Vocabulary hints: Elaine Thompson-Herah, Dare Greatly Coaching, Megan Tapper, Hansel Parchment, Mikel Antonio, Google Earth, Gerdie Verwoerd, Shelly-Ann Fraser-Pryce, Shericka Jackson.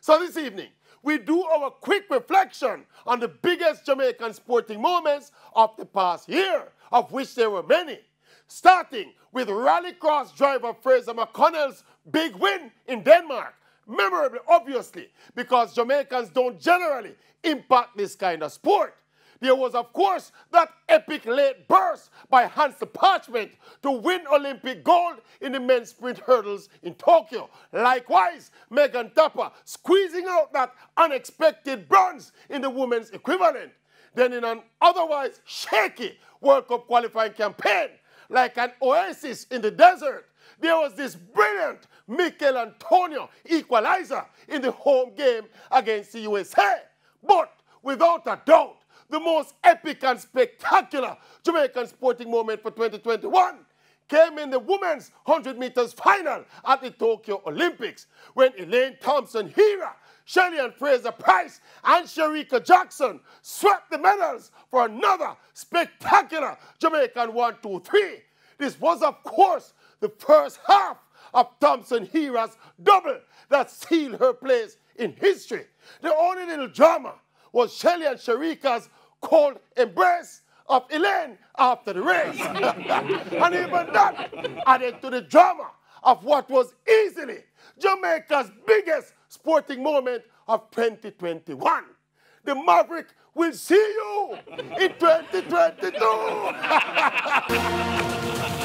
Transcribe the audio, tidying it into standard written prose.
So this evening, we do our quick reflection on the biggest Jamaican sporting moments of the past year, of which there were many, starting with rallycross driver Fraser McConnell's big win in Denmark. Memorable, obviously, because Jamaicans don't generally impact this kind of sport. There was, of course, that epic late burst by Hansel Parchment to win Olympic gold in the men's sprint hurdles in Tokyo. Likewise, Megan Tapper squeezing out that unexpected bronze in the women's equivalent. Then in an otherwise shaky World Cup qualifying campaign, like an oasis in the desert, there was this brilliant Mikel Antonio equalizer in the home game against the USA. But without a doubt, the most epic and spectacular Jamaican sporting moment for 2021 came in the women's 100 meters final at the Tokyo Olympics, when Elaine Thompson-Herah, Shelly-Ann Fraser-Pryce, and Shericka Jackson swept the medals for another spectacular Jamaican 1-2-3. This was, of course, the first half of Thompson-Herah's double that sealed her place in history. The only little drama was Shelly and Shericka's cold embrace of Elaine after the race. And even that added to the drama of what was easily Jamaica's biggest sporting moment of 2021. The Maverick will see you in 2022.